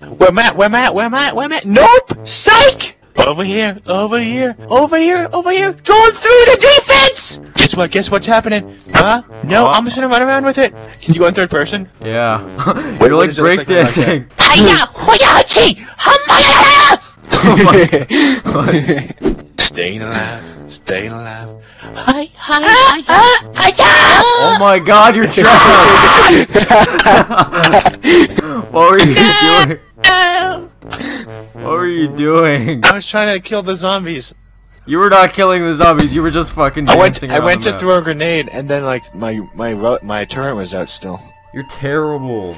Where Matt? Nope! Psych! Over here! Going through the defense! Guess what's happening? Huh? No, I'm just gonna run around with it. Can you go in third person? Yeah. You're like breakdancing. Staying alive. Oh my god, you're trapped! What were you doing? I was trying to kill the zombies. You were not killing the zombies, you were just fucking dancing around. I went to throw a grenade, and then like, my turret was out still. You're terrible.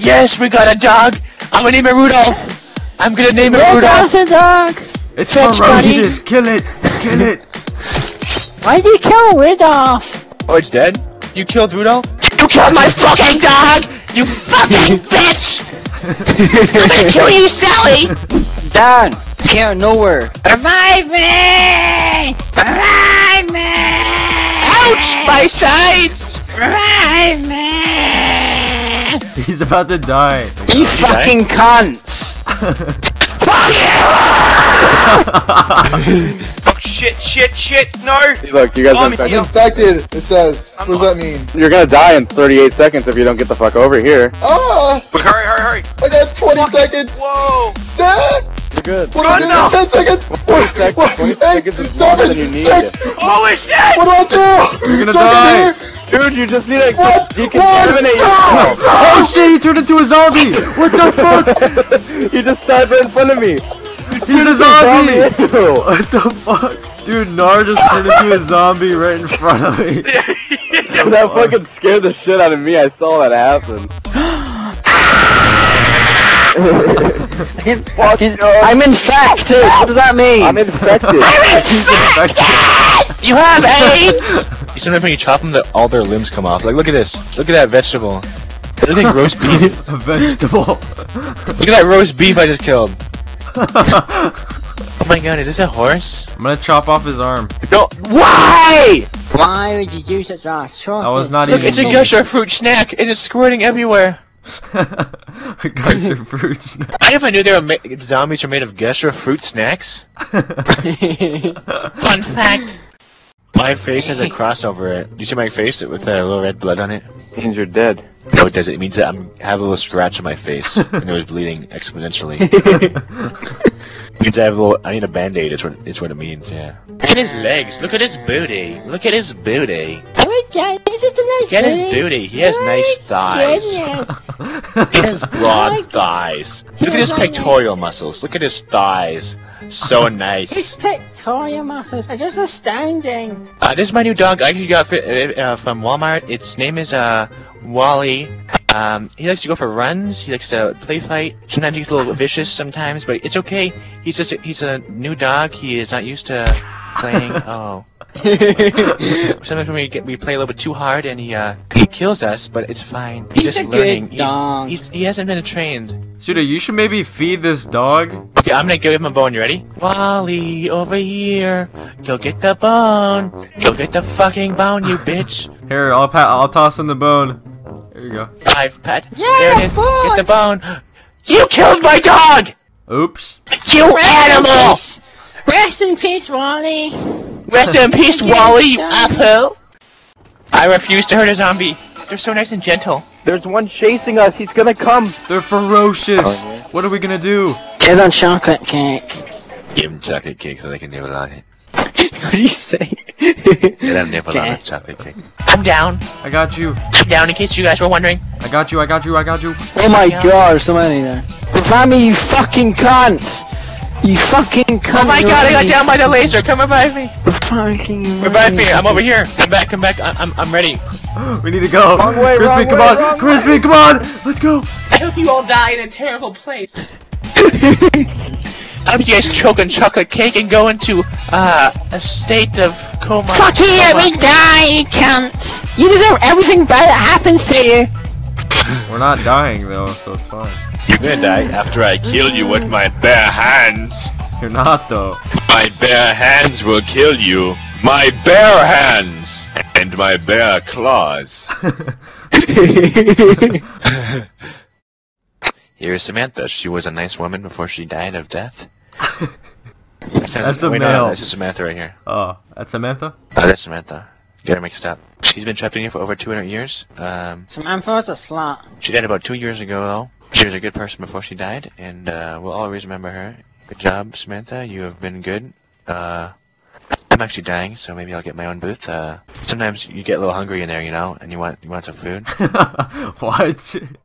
Yes, we got a dog! I'm gonna name it Rudolph! I'm gonna name it Rudolph! Rudolph's a dog! It's ferocious! Kill it! Kill it! Why'd you kill Rudolph? Oh, it's dead? You killed Rudolph? You killed my fucking dog! You fucking bitch! I'm gonna kill you, Sally! Done! Here, nowhere! Revive me! Revive me! Ouch! My sides! Revive me! He's about to die. You fucking cunts! Fuck you! Oh, shit, no! Look, you guys are infected. Infected, it says. What does that mean? You're gonna die in 38 seconds if you don't get the fuck over here. Ah! But hurry! I got 20 seconds! Whoa! Dad! You're good. What do I do? 10 seconds! 20 seconds is longer than you need. Holy shit! What do I do? You're gonna die! Dude, you just need to decontaminate yourself. Oh shit, he turned into a zombie! What the fuck? You just died right in front of me. He's a zombie! What the fuck? Dude, Gnar just turned into a zombie right in front of me. That fucking scared the shit out of me, I saw that happen. I'm infected! What does that mean? I'm infected! You have AIDS! Sometimes when you chop them, all their limbs come off. Like, look at this. Look at that vegetable. Isn't it roast beef? A vegetable. Look at that roast beef I just killed. Oh my god, is this a horse? I'm gonna chop off his arm. No. Why? Why would you do such a short? I was not even. Look, it's a gusher fruit snack, and it's squirting everywhere. Gusher fruit snack. I never knew there were zombies are made of gusher fruit snacks. Fun fact. My face has a cross over it. You see my face with a little red blood on it? It means you're dead. No, it doesn't. It means that I have a little scratch on my face, and it was bleeding exponentially. It means I have a little. I need a band-aid. It's what it means. Yeah. Look at his legs. Look at his booty. Look at his booty. Oh my god, is it a nice? Get his booty. He has nice thighs. He has broad thighs. Look at his pectoral muscles. Look at his thighs. So nice. His pectoral muscles are just astounding. This is my new dog I actually got from Walmart. Its name is Wally. He likes to go for runs. He likes to play fight. Sometimes he's a little vicious sometimes, but it's okay. He's a new dog. He is not used to playing. Oh. Sometimes when we play a little bit too hard and he kills us, but it's fine. He's just learning. He hasn't been trained. Suda, you should maybe feed this dog. Okay, I'm gonna give him a bone. You ready? Wally, over here. Go get the bone. Go get the fucking bone, you bitch. Here, I'll toss in the bone. There you go. I've pet. Yeah, there it is. Bone. Get the bone. You killed my dog. Oops. You animal. Rest in peace, Wally. Rest in peace, Wally, you asshole! I refuse to hurt a zombie. They're so nice and gentle. There's one chasing us. He's gonna come. They're ferocious. Oh, yeah. What are we gonna do? Give them chocolate cake. Give them chocolate cake so they can nibble on it. What do you say? Give them nibble on it, chocolate cake. I'm down. I got you. I'm down in case you guys were wondering. I got you. Oh my god, there's so many there. Find me, you fucking cunts! You fucking cunt! Oh my god, I got down by the laser! Come revive me! Revive me! I'm over here! Come back! I'm ready! We need to go! Crispy, come on! Let's go! I hope you all die in a terrible place! I hope you guys choke on chocolate cake and go into, a state of coma. Fuck you! We die, you cunts! You deserve everything bad that happens to you! We're not dying though, so it's fine. You're gonna die after I kill you with my bare hands. You're not though. My bare hands will kill you. My bare hands and my bare claws. Here's Samantha. She was a nice woman before she died of death. That's a male. That's just Samantha right here. Oh, that's Samantha? Oh, that's Samantha. Get her mixed up. She's been trapped in here for over 200 years. Samantha's a slut. She died about 2 years ago, though. She was a good person before she died, and we'll always remember her. Good job, Samantha. You have been good. I'm actually dying, so maybe I'll get my own booth. Sometimes you get a little hungry in there, you know, and you want some food. What?